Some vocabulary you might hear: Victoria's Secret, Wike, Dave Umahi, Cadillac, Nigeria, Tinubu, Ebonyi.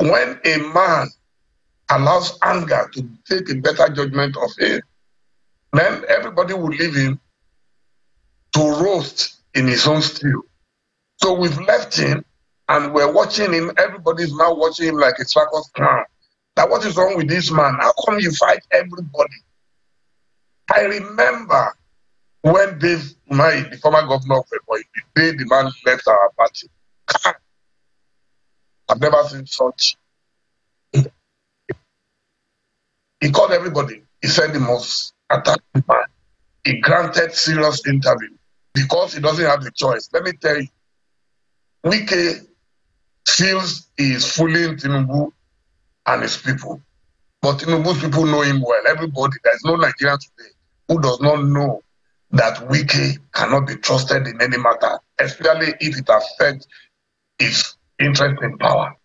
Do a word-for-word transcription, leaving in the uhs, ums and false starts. When a man allows anger to take a better judgment of him, then everybody will leave him to roast in his own stew. So we've left him and we're watching him. Everybody's now watching him like a circus clown. Now, what is wrong with this man? How come you fight everybody? I remember when Dave Umahi, the former governor of Ebonyi, the day the man left our party. I've never seen such. He called everybody. He said the most attacking man. He granted serious interview because he doesn't have the choice. Let me tell you, Wike feels he is fooling Tinubu and his people. But Tinubu's people know him well. Everybody, there's no Nigerian today who does not know that Wike cannot be trusted in any matter, especially if it affects his interest in power.